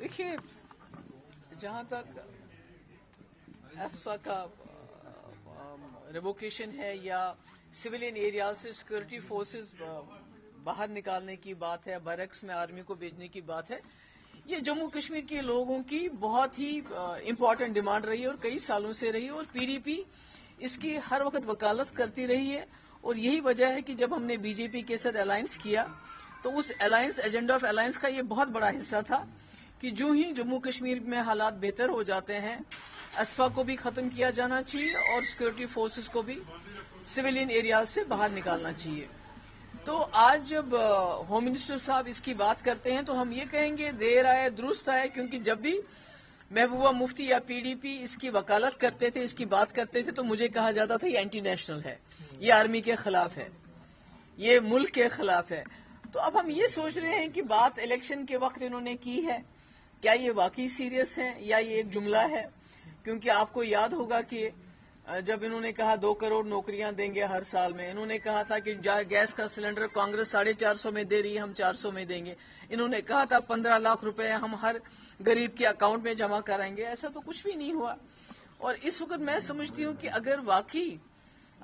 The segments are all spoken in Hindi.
देखिए, जहां तक एसपा का रिवोकेशन है या सिविलियन एरिया से सिक्योरिटी फोर्सेस बाहर निकालने की बात है, बरक्स में आर्मी को भेजने की बात है, ये जम्मू कश्मीर के लोगों की बहुत ही इम्पोर्टेंट डिमांड रही है और कई सालों से रही है और पीडीपी इसकी हर वक्त वकालत करती रही है। और यही वजह है कि जब हमने बीजेपी के साथ अलायंस किया तो उस अलायंस, एजेंडा ऑफ अलायंस का ये बहुत बड़ा हिस्सा था कि जो ही जम्मू कश्मीर में हालात बेहतर हो जाते हैं, एसपा को भी खत्म किया जाना चाहिए और सिक्योरिटी फोर्सेस को भी सिविलियन एरियाज से बाहर निकालना चाहिए। तो आज जब होम मिनिस्टर साहब इसकी बात करते हैं तो हम ये कहेंगे देर आए दुरुस्त आए, क्योंकि जब भी महबूबा मुफ्ती या पीडीपी इसकी वकालत करते थे, इसकी बात करते थे, तो मुझे कहा जाता था ये एंटी नेशनल है, ये आर्मी के खिलाफ है, ये मुल्क के खिलाफ है। तो अब हम ये सोच रहे हैं कि बात इलेक्शन के वक्त इन्होंने की है, क्या ये वाकई सीरियस है या ये एक जुमला है? क्योंकि आपको याद होगा कि जब इन्होंने कहा 2 करोड़ नौकरियां देंगे हर साल में, इन्होंने कहा था कि गैस का सिलेंडर कांग्रेस 450 में दे रही है, हम 400 में देंगे। इन्होंने कहा था 15 लाख रुपए हम हर गरीब के अकाउंट में जमा कराएंगे। ऐसा तो कुछ भी नहीं हुआ। और इस वक्त मैं समझती हूं कि अगर वाकई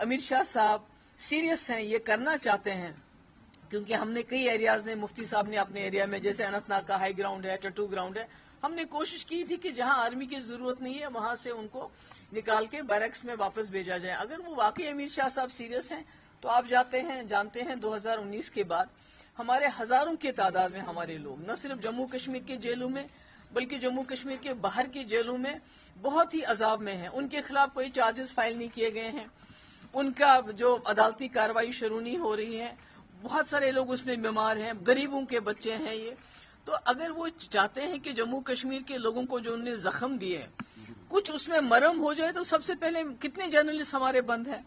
अमित शाह साहब सीरियस हैं, ये करना चाहते हैं, क्योंकि हमने कई एरियाज ने, मुफ्ती साहब ने अपने एरिया में, जैसे अनंतनाग का हाई ग्राउंड है, टटू ग्राउंड है, हमने कोशिश की थी कि जहां आर्मी की जरूरत नहीं है वहां से उनको निकाल के बैरक्स में वापस भेजा जाए। अगर वो वाकई अमित शाह साहब सीरियस हैं तो आप जानते हैं 2019 के बाद हमारे हजारों की तादाद में हमारे लोग न सिर्फ जम्मू कश्मीर के जेलों में बल्कि जम्मू कश्मीर के बाहर की जेलों में बहुत ही अजाब में हैं। उनके खिलाफ कोई चार्जेस फाइल नहीं किए गए हैं, उनका जो अदालती कार्रवाई शुरू नहीं हो रही है, बहुत सारे लोग उसमें बीमार हैं, गरीबों के बच्चे हैं ये। तो अगर वो चाहते हैं कि जम्मू कश्मीर के लोगों को जो उन्होंने जख्म दिए कुछ उसमें मरहम हो जाए, तो सबसे पहले कितने जर्नलिस्ट हमारे बंद हैं,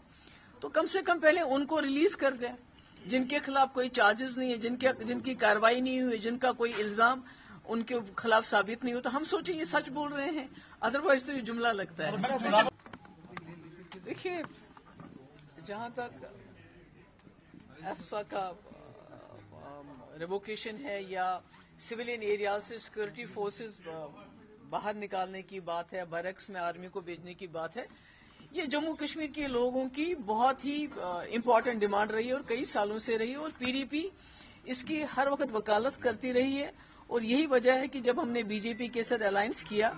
तो कम से कम पहले उनको रिलीज कर दें जिनके खिलाफ कोई चार्जेस नहीं है, जिनकी कार्रवाई नहीं हुई, जिनका कोई इल्जाम उनके खिलाफ साबित नहीं हो, तो हम सोचें ये सच बोल रहे हैं, अदरवाइज तो ये जुमला लगता है। देखिए, जहां तक एसपा का रिवोकेशन है या सिविलियन एरिया से सिक्योरिटी फोर्सेस बाहर निकालने की बात है, बैरक्स में आर्मी को भेजने की बात है, ये जम्मू कश्मीर के लोगों की बहुत ही इम्पोर्टेंट डिमांड रही है और कई सालों से रही है और पीडीपी इसकी हर वक्त वकालत करती रही है। और यही वजह है कि जब हमने बीजेपी के साथ अलायंस किया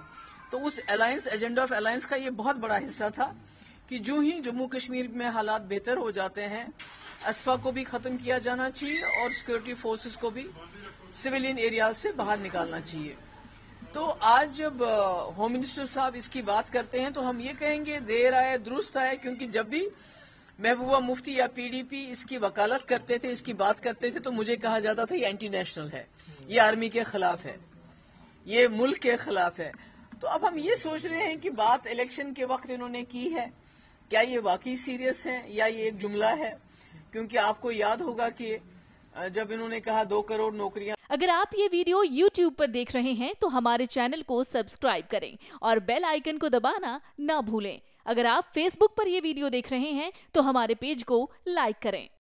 तो उस अलायंस, एजेंडा ऑफ अलायंस का ये बहुत बड़ा हिस्सा था कि जो ही जम्मू कश्मीर में हालात बेहतर हो जाते हैं, एसपा को भी खत्म किया जाना चाहिए और सिक्योरिटी फोर्सेस को भी सिविलियन एरियाज से बाहर निकालना चाहिए। तो आज जब होम मिनिस्टर साहब इसकी बात करते हैं तो हम ये कहेंगे देर आए दुरुस्त आए, क्योंकि जब भी महबूबा मुफ्ती या पीडीपी इसकी वकालत करते थे, इसकी बात करते थे, तो मुझे कहा जाता था ये एंटी नेशनल है, ये आर्मी के खिलाफ है, ये मुल्क के खिलाफ है। तो अब हम ये सोच रहे हैं कि बात इलेक्शन के वक्त इन्होंने की है, क्या ये वाकई सीरियस है या ये एक जुमला है? क्योंकि आपको याद होगा कि जब इन्होंने कहा 2 करोड़ नौकरियां। अगर आप ये वीडियो YouTube पर देख रहे हैं तो हमारे चैनल को सब्सक्राइब करें और बेल आइकन को दबाना ना भूलें। अगर आप Facebook पर ये वीडियो देख रहे हैं तो हमारे पेज को लाइक करें।